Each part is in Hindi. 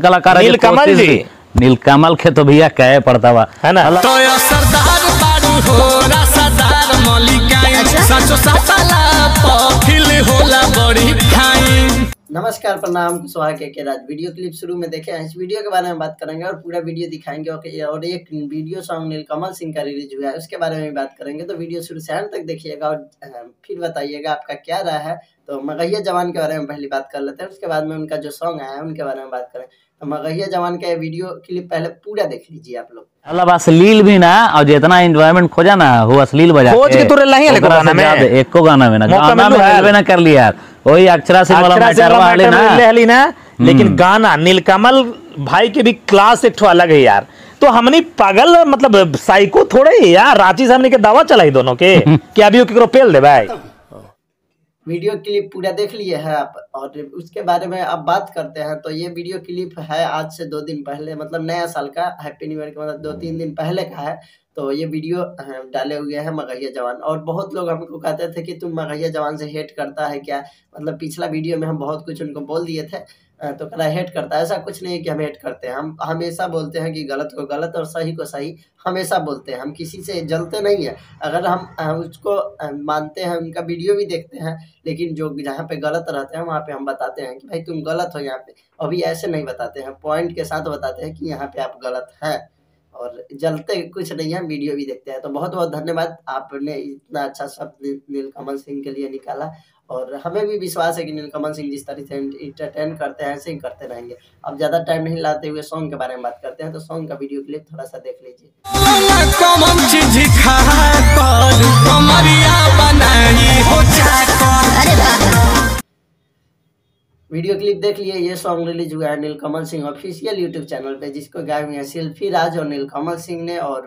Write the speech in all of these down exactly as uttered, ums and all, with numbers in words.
कलाकार नीलकमल जी, नीलकमल के तो भैया कहे पड़ता हुआ है ना। तो यो सरदार पारू हो रासादार मलिकाई सचो सफला पफिल होला बड़ी खाई। नमस्कार, प्रणाम, स्वागत है के के राज। वीडियो क्लिप शुरू में देखें, इस वीडियो के बारे में बात करेंगे और पूरा वीडियो दिखाएंगे। ओके, और एक वीडियो सॉन्ग नीलकमल सिंह का रिलीज हुआ है, उसके बारे में बात करेंगे। तो वीडियो शुरू से अंत तक देखिएगा और फिर बताइएगा आपका क्या राय है। तो मगहिया जवान के बारे में पहले बात कर लेते हैं, उसके बाद में उनका जो सॉन्ग आया है उनके बारे में बात करें। तो मगहिया जवान का वीडियो क्लिप पहले पूरा देख लीजिए आप लोग। मतलब अश्लील भी ना, और जितना एंजॉयमेंट खोजा ना वो अश्लील बजा के तोरे नहीं है। गाना में एको गाना में ना गाना में हेल्वे ना कर लिया यार, वही अक्षरा सिंह वाला मैटर वाले ना हेली ना। लेकिन गाना नीलकमल भाई के भी क्लास एक अलग है यार। तो हमने पागल मतलब साइको थोड़े यार, रांची सामने के दावा चलाई दोनों के कि अभी केकरो पेल दे भाई। वीडियो क्लिप पूरा देख लिए हैं आप, और उसके बारे में अब बात करते हैं। तो ये वीडियो क्लिप है आज से दो दिन पहले, मतलब नया साल का, हैप्पी न्यू ईयर के मतलब दो तीन दिन पहले का है। तो ये वीडियो डाले हुए हैं मगहिया जवान, और बहुत लोग हमको कहते थे कि तुम मगहिया जवान से हेट करता है क्या, मतलब पिछला वीडियो में हम बहुत कुछ उनको बोल दिए थे तो कह रहा हेट करता है। ऐसा कुछ नहीं है कि हम हेट करते हैं, हम हमेशा बोलते हैं कि गलत को गलत और सही को सही हमेशा बोलते हैं। हम किसी से जलते नहीं है, अगर हम, हम उसको मानते हैं, उनका वीडियो भी देखते हैं, लेकिन जो जहाँ पे गलत रहते हैं वहाँ पे हम बताते हैं कि भाई तुम गलत हो यहाँ पे। अभी ऐसे नहीं बताते हैं, पॉइंट के साथ बताते हैं कि यहाँ पे आप गलत हैं, और जलते कुछ नहीं है, वीडियो भी देखते हैं। तो बहुत बहुत धन्यवाद, आपने इतना अच्छा शब्द नीलकमल सिंह के लिए निकाला, और हमें भी विश्वास है कि नीलकमल सिंह जिस तरह से इंटरटेन करते हैं सिंह करते रहेंगे। अब ज़्यादा टाइम नहीं लाते हुए सॉन्ग के बारे में बात करते हैं। तो सॉन्ग का वीडियो क्लिप थोड़ा सा देख लीजिए, वीडियो क्लिप देख लिए। ये सॉन्ग रिलीज हुआ है Neelkamal Singh official YouTube channel पे, जिसको गाए हुए हैं शिल्पी राज और नीलकमल सिंह ने, और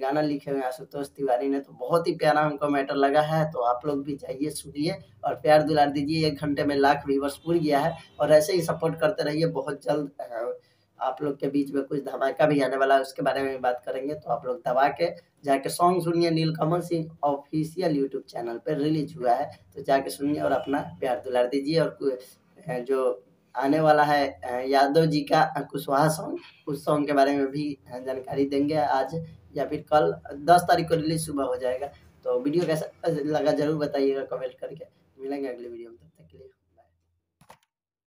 गाना लिखे हुए हैं आशुतोष तिवारी ने। तो बहुत ही प्यारा हमको मैटर लगा है, तो आप लोग भी जाइए सुनिए और प्यार दुलार दीजिए। एक घंटे में लाख व्यूवर्स पूर गया है, और ऐसे ही सपोर्ट करते रहिए। बहुत जल्द आप लोग के बीच में कुछ धमाका भी आने वाला है, उसके बारे में बात करेंगे। तो आप लोग दबा के जाके सॉन्ग सुनिए, Neelkamal Singh official YouTube channel पर रिलीज हुआ है, तो जाके सुनिए और अपना प्यार दुलार दीजिए। और जो आने वाला है यादव जी का कुशवाहा सॉन्ग, उस सॉन्ग के बारे में भी जानकारी देंगे आज या फिर कल। दस तारीख को रिलीज सुबह हो जाएगा। तो वीडियो कैसा लगा जरूर बताइएगा कमेंट करके। मिलेंगे अगले वीडियो में।